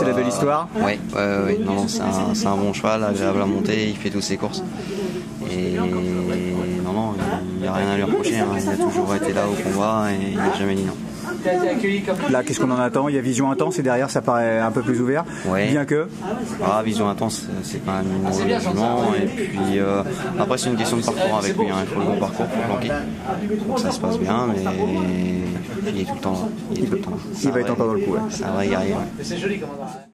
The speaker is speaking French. c'est la belle histoire. Oui, ouais, non, c'est un bon cheval, agréable à monter, il fait toutes ses courses. Et non, il n'y a rien à lui reprocher, hein. Il a toujours été là au combat et il n'a jamais dit non. Là, qu'est-ce qu'on en attend? Il y a Vision Intense et derrière, ça paraît un peu plus ouvert. Ouais. Bien que. Ah, Vision Intense, c'est quand même un bon jugement. Et puis, après, c'est une question de parcours avec lui. Hein. Il faut le bon parcours pour planquer. Donc, ça se passe bien, mais il est tout le temps là. Il va être encore dans le coup. C'est un vrai guerrier.